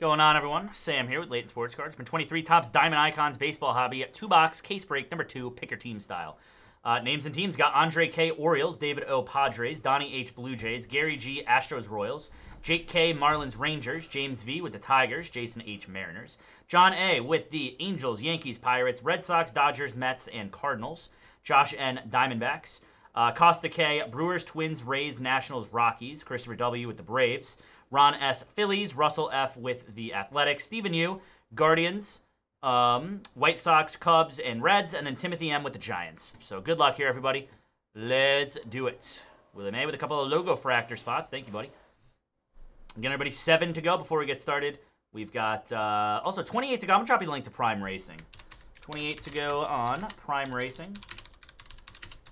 Going on, everyone. Sam here with Layton Sports Cards. Been 23 Topps Diamond Icons Baseball Hobby. 2-box, case break, number 2, pick your team style. Names and teams got Andre K. Orioles, David O. Padres, Donnie H. Blue Jays, Gary G. Astros Royals, Jake K. Marlins Rangers, James V. with the Tigers, Jason H. Mariners, John A. with the Angels, Yankees, Pirates, Red Sox, Dodgers, Mets, and Cardinals, Josh N. Diamondbacks, Costa K. Brewers, Twins, Rays, Nationals, Rockies, Christopher W. with the Braves, Ron S. Phillies, Russell F. with the Athletics, Stephen U. Guardians, White Sox, Cubs, and Reds, and then Timothy M. with the Giants. So good luck here, everybody. Let's do it. William A. with a couple of logo fractor spots. Thank you, buddy. Again, everybody, 7 to go before we get started. We've got also 28 to go. I'm going to drop you the link to Prime Racing. 28 to go on Prime Racing.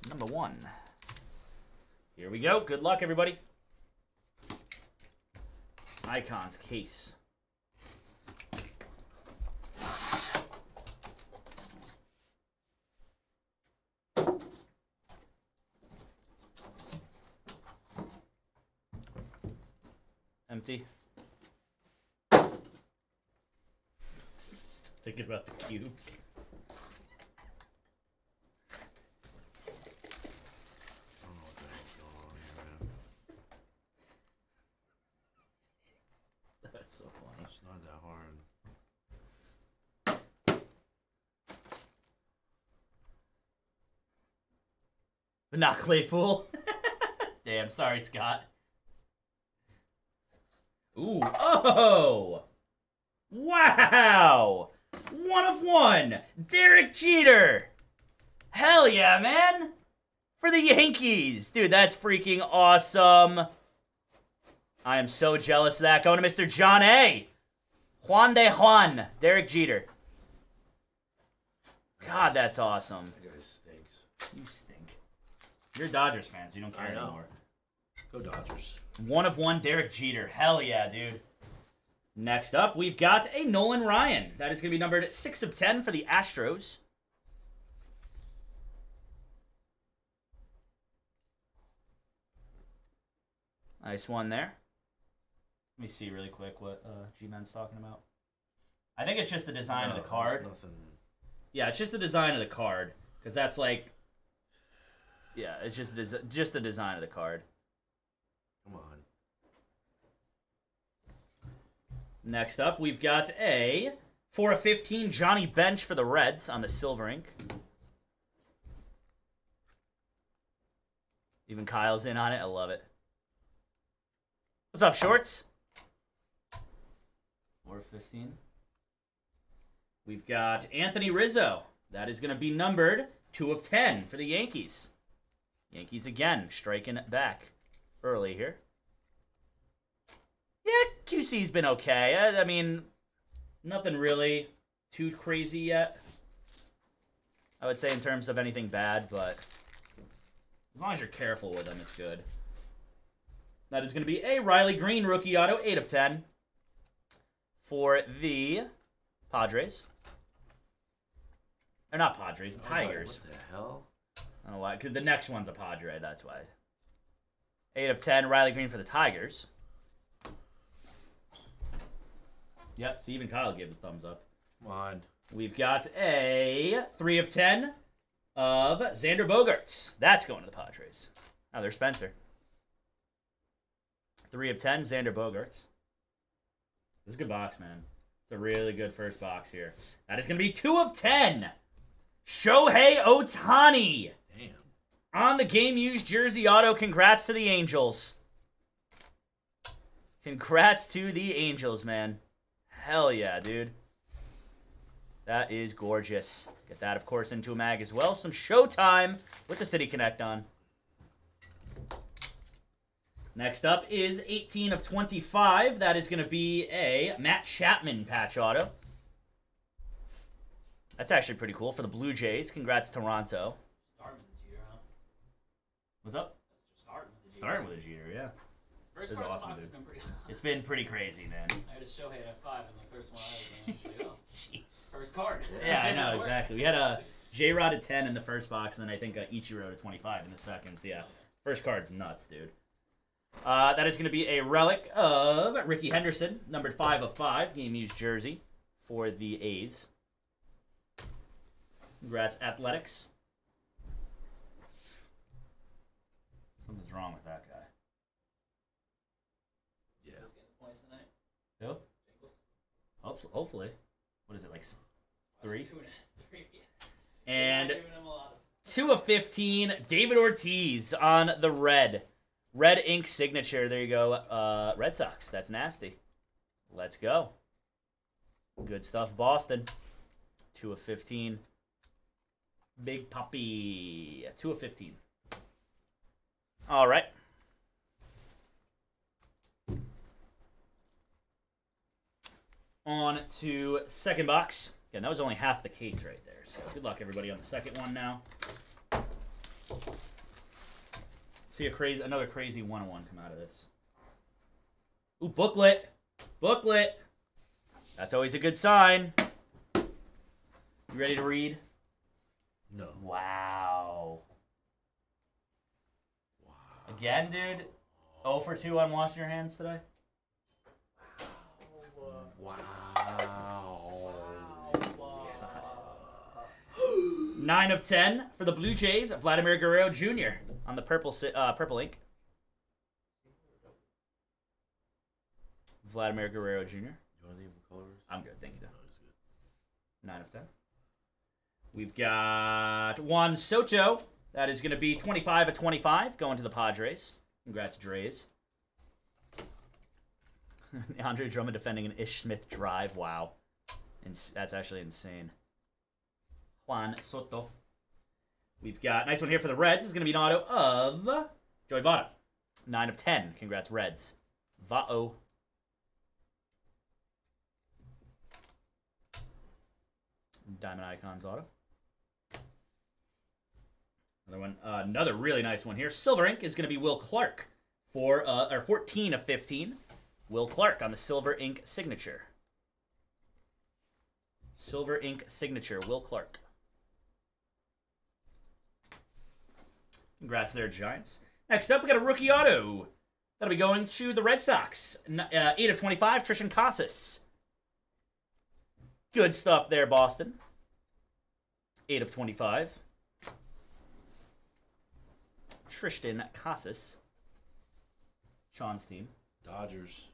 Number 1. Here we go. Good luck, everybody. Icons case. Empty. Thinking about the cubes. But not Claypool. Damn, sorry, Scott. Ooh, oh! Wow! 1 of 1! Derek Jeter! Hell yeah, man! For the Yankees! Dude, that's freaking awesome. I am so jealous of that. Going to Mr. John A. Juan de Juan. Derek Jeter. God, that's awesome. That guy stinks. You stink. You're Dodgers fans. You don't care anymore. Go Dodgers. 1 of 1, Derek Jeter. Hell yeah, dude. Next up, we've got a Nolan Ryan. That is going to be numbered 6 of 10 for the Astros. Nice one there. Let me see really quick what G-Men's talking about. I think it's just the design of the card. Nothing. Yeah, it's just the design of the card. Because that's like... Yeah, it's just the design of the card. Come on. Next up, we've got a 4 of 15 Johnny Bench for the Reds on the Silver Ink. Even Kyle's in on it. I love it. What's up, Shorts? 4 of 15. We've got Anthony Rizzo. That is going to be numbered 2 of 10 for the Yankees. Yankees again, striking back early here. Yeah, QC's been okay. I mean, nothing really too crazy yet. I would say in terms of anything bad, but as long as you're careful with them, it's good. That is going to be a Riley Green rookie auto, 8 of 10 for the Padres. They're not Padres, the Tigers. Like, what the hell? I don't know why. Cause the next one's a Padre, that's why. 8 of 10, Riley Green for the Tigers. Yep, see, even Kyle gave the thumbs up. Come on. We've got a 3 of 10 of Xander Bogaerts. That's going to the Padres. Oh, there's Spencer. 3 of 10, Xander Bogaerts. This is a good box, man. It's a really good first box here. That is going to be 2 of 10. Shohei Ohtani. On the game-used jersey auto, congrats to the Angels. Congrats to the Angels, man. Hell yeah, dude. That is gorgeous. Get that, of course, into a mag as well. Some Showtime with the City Connect on. Next up is 18 of 25. That is going to be a Matt Chapman patch auto. That's actually pretty cool for the Blue Jays. Congrats, Toronto. What's up? Starting with a Jeter, yeah. First this is awesome, dude. It's been pretty crazy, man. I had a Shohei at 5 in the first one. Jeez. First card. Yeah, I know, exactly. We had a J-Rod at 10 in the first box, and then I think Ichiro at 25 in the second. So, yeah, first card's nuts, dude. That is going to be a relic of Ricky Henderson, numbered 5/5, game-used jersey for the A's. Congrats, Athletics. Something's wrong with that guy. Yeah. He's getting points tonight. Who? Hopefully. What is it, like 3? 2 and 3, yeah. And 2/15, David Ortiz on the red. Red ink signature. There you go. Red Sox. That's nasty. Let's go. Good stuff, Boston. 2/15. Big Papi. 2/15. All right. On to second box. Again, that was only half the case right there. So good luck, everybody, on the second one now. See another crazy 101 come out of this. Ooh, booklet. Booklet. That's always a good sign. You ready to read? No. Wow. Wow. Again, dude? 0 for 2 on washing your hands today? Wow. Wow. 9/10 for the Blue Jays, Vladimir Guerrero Jr. on the purple ink. Vladimir Guerrero Jr. You want anything from colors? I'm good, thank you. No, it's good. 9/10. We've got Juan Soto. That is going to be 25/25, going to the Padres. Congrats, Dre's. Andre Drummond defending an Ish Smith drive. Wow. That's actually insane. Juan Soto. We've got a nice one here for the Reds. It's going to be an auto of Joey Votto. 9/10. Congrats, Reds. Votto. Diamond Icons auto. Another one. Another really nice one here. Silver ink is going to be Will Clark for 14/15. Will Clark on the silver ink signature. Silver ink signature, Will Clark. Congrats there, Giants. Next up, we got a rookie auto. That'll be going to the Red Sox. 8/25, Tristan Casas. Good stuff there, Boston. 8/25. Tristan Casas. Sean's team. Dodgers.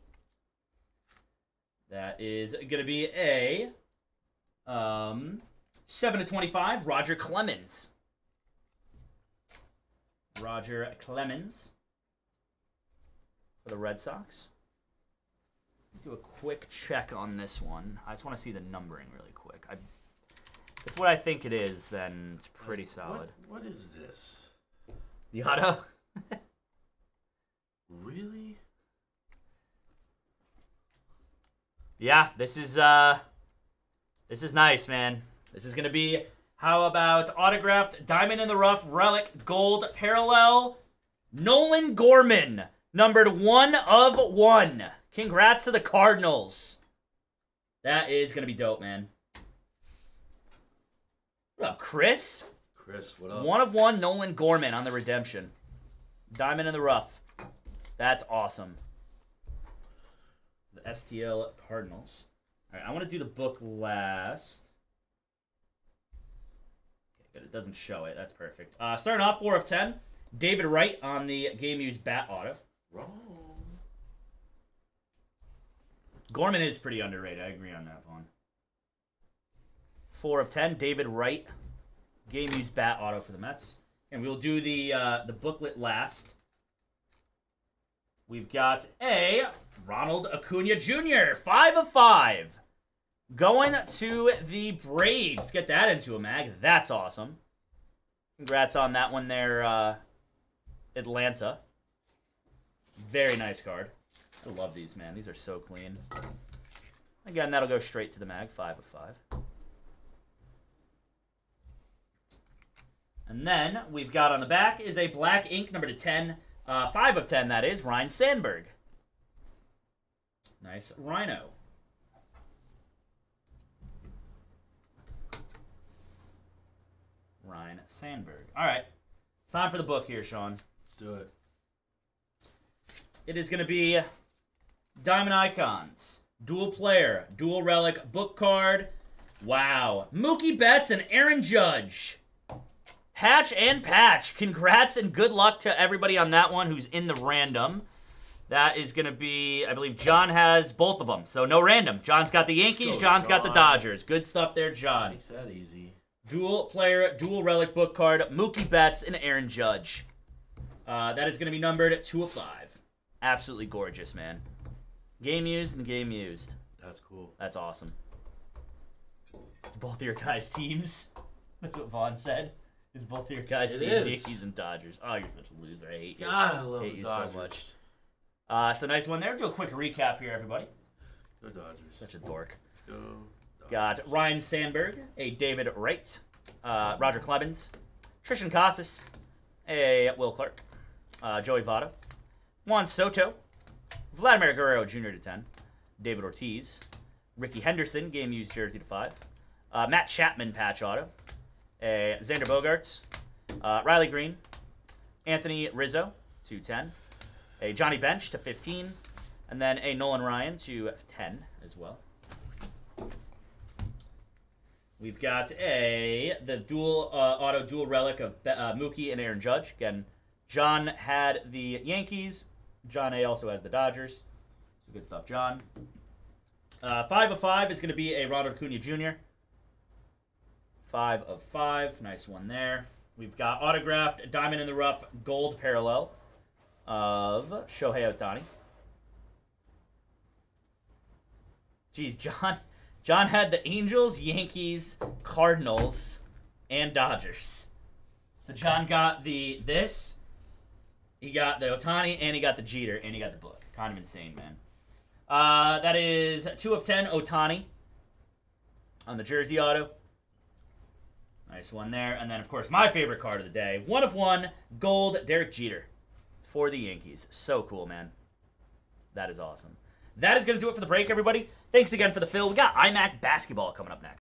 That is going to be a 7/25, Roger Clemens. Roger Clemens for the Red Sox. Do a quick check on this one. I just want to see the numbering really quick. If it's what I think it is, then it's pretty solid. What is this? The auto? Really? Yeah, this is nice, man. This is gonna be, how about autographed diamond in the rough relic gold parallel, Nolan Gorman, numbered 1/1. Congrats to the Cardinals. That is gonna be dope, man. What up, Chris? Chris, what up? 1/1, Nolan Gorman on the redemption, diamond in the rough. That's awesome. The STL Cardinals. All right, I want to do the book last. Okay, but it doesn't show it. That's perfect. Starting off, 4/10. David Wright on the game-used bat auto. Wrong. Gorman is pretty underrated. I agree on that one. 4/10, David Wright. Game-used bat auto for the Mets. And we'll do the booklet last. We've got a Ronald Acuna Jr. 5/5. Going to the Braves. Get that into a mag. That's awesome. Congrats on that one there, Atlanta. Very nice card. I love these, man. These are so clean. Again, that'll go straight to the mag. 5/5. And then we've got on the back is a black ink, number 10. 5/10, that is. Ryne Sandberg. Nice Rhino. Ryne Sandberg. All right. It's time for the book here, Sean. Let's do it. It is going to be Diamond Icons, dual player, dual relic, book card. Wow. Mookie Betts and Aaron Judge. Hatch and patch. Congrats and good luck to everybody on that one who's in the random. That is going to be, I believe John has both of them. So no random. John's got the Yankees. John's got the Dodgers. Good stuff there, John. Makes that easy. Dual player, dual relic book card, Mookie Betts and Aaron Judge. That is going to be numbered at 2 of 5. Absolutely gorgeous, man. Game used and game used. That's cool. That's awesome. It's both of your guys' teams. That's what Vaughn said. It's both of your guys' teams, Yankees and Dodgers. Oh, you're such a loser. I hate you. God, I love the Dodgers so much. So nice one there. We'll do a quick recap here, everybody. Go Dodgers. Such a dork. Go Dodgers. Got Ryne Sandberg, a David Wright, Roger Clemens, Tristan Casas, a Will Clark, Joey Votto, Juan Soto, Vladimir Guerrero Jr. to 10, David Ortiz, Ricky Henderson, game used jersey to 5, Matt Chapman, patch auto, Xander Bogaerts, Riley Green, Anthony Rizzo to 10, a Johnny Bench to 15, and then a Nolan Ryan to 10 as well. We've got the dual auto dual relic of Mookie and Aaron Judge. Again, John had the Yankees. John A also has the Dodgers. So good stuff, John. 5 of 5 is going to be a Ronald Acuna Jr. 5 of 5, nice one there. We've got autographed diamond in the rough gold parallel of Shohei Ohtani. Jeez, John had the Angels, Yankees, Cardinals, and Dodgers. So John got the this. He got the Ohtani, and he got the Jeter, and he got the book. Kind of insane, man. That is 2 of 10 Ohtani on the jersey auto. Nice one there. And then, of course, my favorite card of the day. 1 of 1 gold Derek Jeter for the Yankees. So cool, man. That is awesome. That is going to do it for the break, everybody. Thanks again for the fill. We got iMac basketball coming up next.